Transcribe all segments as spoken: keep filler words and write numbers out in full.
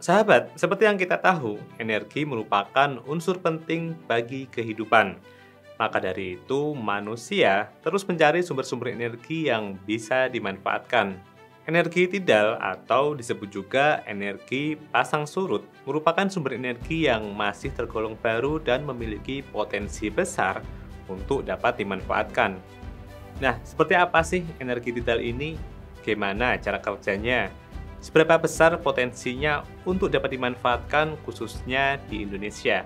Sahabat, seperti yang kita tahu, energi merupakan unsur penting bagi kehidupan. Maka dari itu, manusia terus mencari sumber-sumber energi yang bisa dimanfaatkan. Energi tidal atau disebut juga energi pasang surut merupakan sumber energi yang masih tergolong baru dan memiliki potensi besar untuk dapat dimanfaatkan. Nah, seperti apa sih energi tidal ini? Gimana cara kerjanya? Seberapa besar potensinya untuk dapat dimanfaatkan khususnya di Indonesia?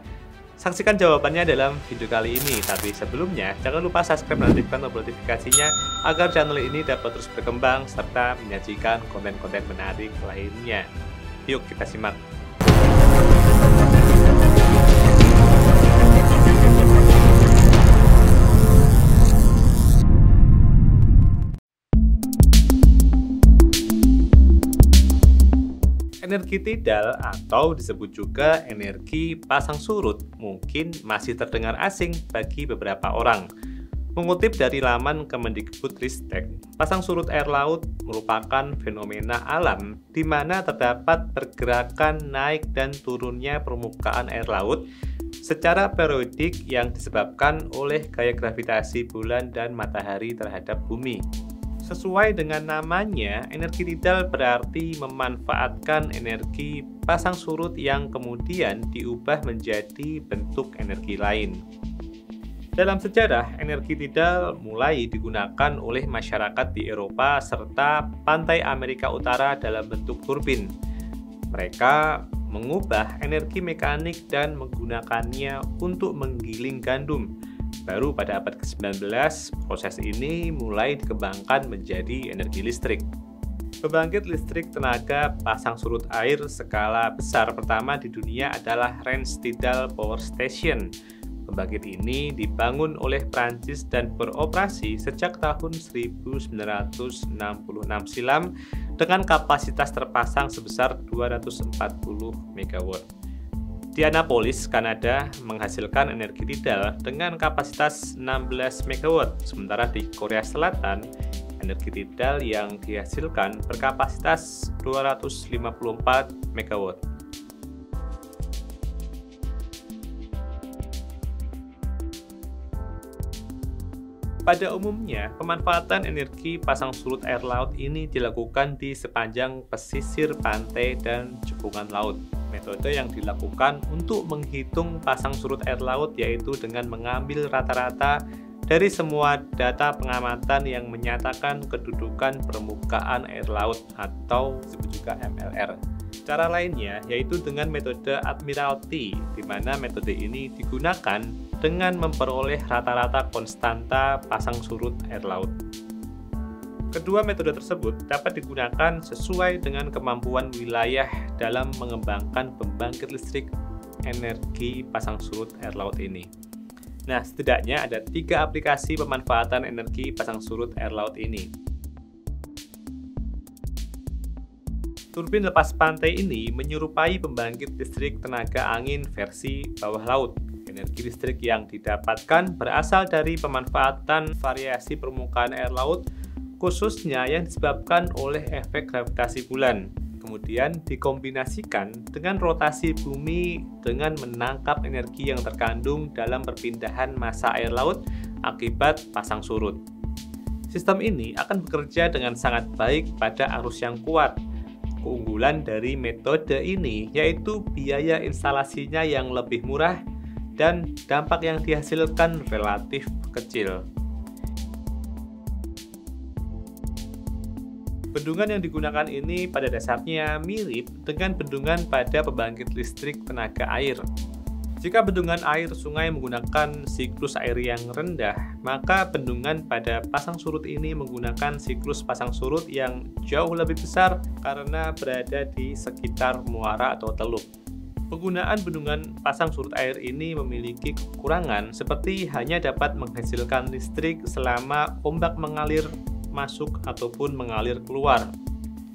Saksikan jawabannya dalam video kali ini. Tapi sebelumnya, jangan lupa subscribe dan aktifkan tombol notifikasinya agar channel ini dapat terus berkembang serta menyajikan konten-konten menarik lainnya. Yuk kita simak. Energi tidal atau disebut juga energi pasang surut mungkin masih terdengar asing bagi beberapa orang. Mengutip dari laman Kemendikbud Ristek, pasang surut air laut merupakan fenomena alam di mana terdapat pergerakan naik dan turunnya permukaan air laut secara periodik yang disebabkan oleh gaya gravitasi bulan dan matahari terhadap bumi. Sesuai dengan namanya, energi tidal berarti memanfaatkan energi pasang surut yang kemudian diubah menjadi bentuk energi lain. Dalam sejarah, energi tidal mulai digunakan oleh masyarakat di Eropa serta pantai Amerika Utara dalam bentuk turbin. Mereka mengubah energi mekanik dan menggunakannya untuk menggiling gandum. Baru pada abad ke sembilan belas, proses ini mulai dikembangkan menjadi energi listrik. Pembangkit listrik tenaga pasang surut air skala besar pertama di dunia adalah Rance Tidal Power Station. Pembangkit ini dibangun oleh Prancis dan beroperasi sejak tahun seribu sembilan ratus enam puluh enam silam dengan kapasitas terpasang sebesar dua ratus empat puluh megawatt. Indianapolis, Kanada menghasilkan energi tidal dengan kapasitas enam belas megawatt, sementara di Korea Selatan, energi tidal yang dihasilkan berkapasitas dua ratus lima puluh empat megawatt. Pada umumnya, pemanfaatan energi pasang surut air laut ini dilakukan di sepanjang pesisir pantai dan cekungan laut. Metode yang dilakukan untuk menghitung pasang surut air laut yaitu dengan mengambil rata-rata dari semua data pengamatan yang menyatakan kedudukan permukaan air laut atau disebut juga M L R. Cara lainnya yaitu dengan metode Admiralty, di mana metode ini digunakan dengan memperoleh rata-rata konstanta pasang surut air laut. Kedua metode tersebut dapat digunakan sesuai dengan kemampuan wilayah dalam mengembangkan pembangkit listrik energi pasang surut air laut ini. Nah, setidaknya ada tiga aplikasi pemanfaatan energi pasang surut air laut ini. Turbin lepas pantai ini menyerupai pembangkit listrik tenaga angin versi bawah laut. Energi listrik yang didapatkan berasal dari pemanfaatan variasi permukaan air laut, khususnya yang disebabkan oleh efek gravitasi bulan, kemudian dikombinasikan dengan rotasi bumi dengan menangkap energi yang terkandung dalam perpindahan massa air laut akibat pasang surut. Sistem ini akan bekerja dengan sangat baik pada arus yang kuat. Keunggulan dari metode ini yaitu biaya instalasinya yang lebih murah dan dampak yang dihasilkan relatif kecil. Bendungan yang digunakan ini pada dasarnya mirip dengan bendungan pada pembangkit listrik tenaga air. Jika bendungan air sungai menggunakan siklus air yang rendah, maka bendungan pada pasang surut ini menggunakan siklus pasang surut yang jauh lebih besar karena berada di sekitar muara atau teluk. Penggunaan bendungan pasang surut air ini memiliki kekurangan seperti hanya dapat menghasilkan listrik selama ombak mengalir masuk ataupun mengalir keluar,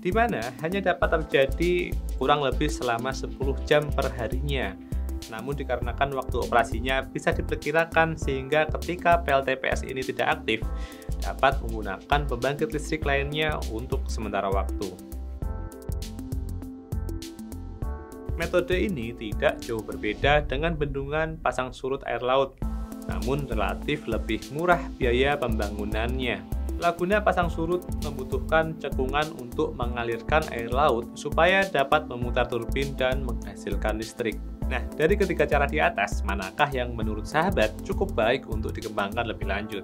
di mana hanya dapat terjadi kurang lebih selama sepuluh jam perharinya. Namun dikarenakan waktu operasinya bisa diperkirakan sehingga ketika P L T P S ini tidak aktif, dapat menggunakan pembangkit listrik lainnya untuk sementara waktu. Metode ini tidak jauh berbeda dengan bendungan pasang surut air laut, namun relatif lebih murah biaya pembangunannya. Laguna pasang surut membutuhkan cekungan untuk mengalirkan air laut supaya dapat memutar turbin dan menghasilkan listrik. Nah, dari ketiga cara di atas, manakah yang menurut sahabat cukup baik untuk dikembangkan lebih lanjut?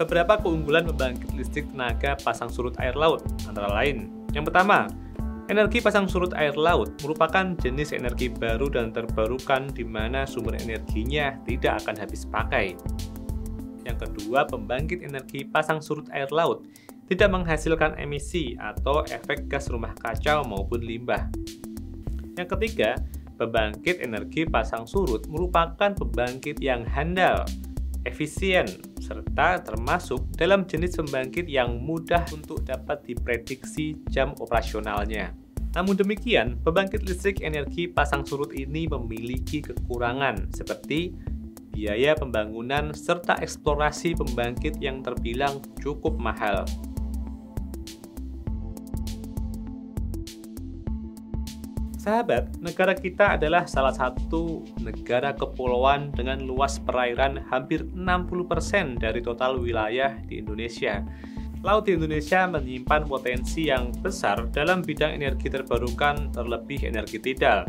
Beberapa keunggulan pembangkit listrik tenaga pasang surut air laut, antara lain. Yang pertama, energi pasang surut air laut merupakan jenis energi baru dan terbarukan di mana sumber energinya tidak akan habis pakai. Yang kedua, pembangkit energi pasang surut air laut tidak menghasilkan emisi atau efek gas rumah kaca maupun limbah. Yang ketiga, pembangkit energi pasang surut merupakan pembangkit yang handal, efisien, serta termasuk dalam jenis pembangkit yang mudah untuk dapat diprediksi jam operasionalnya. Namun demikian, pembangkit listrik energi pasang surut ini memiliki kekurangan seperti biaya pembangunan serta eksplorasi pembangkit yang terbilang cukup mahal. Sahabat, negara kita adalah salah satu negara kepulauan dengan luas perairan hampir enam puluh persen dari total wilayah di Indonesia. Laut di Indonesia menyimpan potensi yang besar dalam bidang energi terbarukan terlebih energi tidal.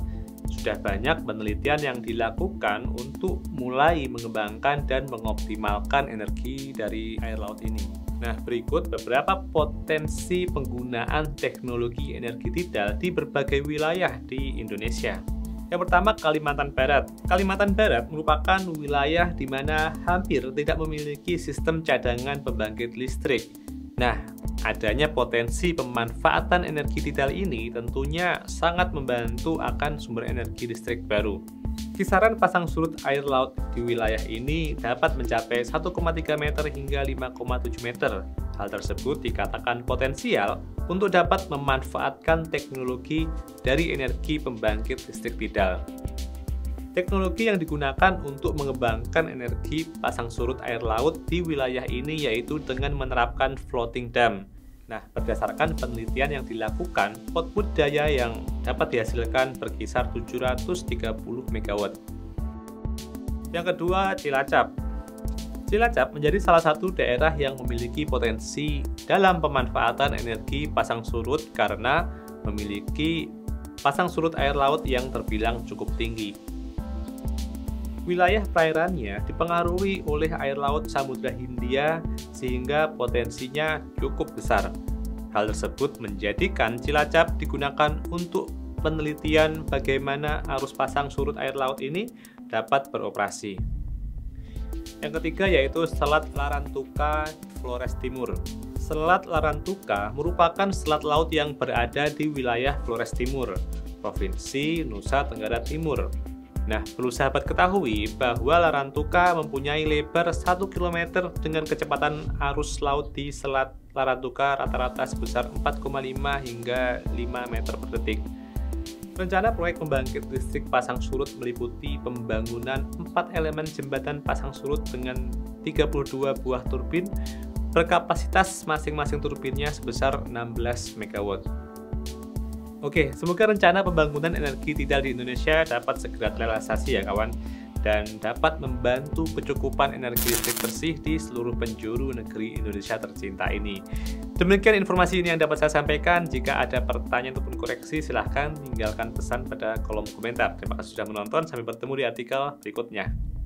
Sudah banyak penelitian yang dilakukan untuk mulai mengembangkan dan mengoptimalkan energi dari air laut ini. Nah, berikut beberapa potensi penggunaan teknologi energi tidal di berbagai wilayah di Indonesia. Yang pertama, Kalimantan Barat. Kalimantan Barat merupakan wilayah di mana hampir tidak memiliki sistem cadangan pembangkit listrik. Nah, adanya potensi pemanfaatan energi tidal ini tentunya sangat membantu akan sumber energi listrik baru. Kisaran pasang surut air laut di wilayah ini dapat mencapai satu koma tiga meter hingga lima koma tujuh meter. Hal tersebut dikatakan potensial untuk dapat memanfaatkan teknologi dari energi pembangkit listrik tidal. Teknologi yang digunakan untuk mengembangkan energi pasang surut air laut di wilayah ini yaitu dengan menerapkan floating dam. Nah, berdasarkan penelitian yang dilakukan, output daya yang dapat dihasilkan berkisar tujuh ratus tiga puluh megawatt. Yang kedua, Cilacap. Cilacap menjadi salah satu daerah yang memiliki potensi dalam pemanfaatan energi pasang surut karena memiliki pasang surut air laut yang terbilang cukup tinggi. Wilayah perairannya dipengaruhi oleh air laut Samudra Hindia sehingga potensinya cukup besar. Hal tersebut menjadikan Cilacap digunakan untuk penelitian bagaimana arus pasang surut air laut ini dapat beroperasi. Yang ketiga yaitu Selat Larantuka, Flores Timur. Selat Larantuka merupakan selat laut yang berada di wilayah Flores Timur, Provinsi Nusa Tenggara Timur. Nah, perlu sahabat ketahui bahwa Larantuka mempunyai lebar satu kilometer dengan kecepatan arus laut di Selat Larantuka rata-rata sebesar empat koma lima hingga lima meter per detik. Rencana proyek pembangkit listrik pasang surut meliputi pembangunan empat elemen jembatan pasang surut dengan tiga puluh dua buah turbin, berkapasitas masing-masing turbinnya sebesar enam belas megawatt. Oke, semoga rencana pembangunan energi tidal di Indonesia dapat segera terrealisasi ya kawan, dan dapat membantu kecukupan energi listrik bersih di seluruh penjuru negeri Indonesia tercinta ini. Demikian informasi ini yang dapat saya sampaikan. Jika ada pertanyaan ataupun koreksi, silahkan tinggalkan pesan pada kolom komentar. Terima kasih sudah menonton, sampai bertemu di artikel berikutnya.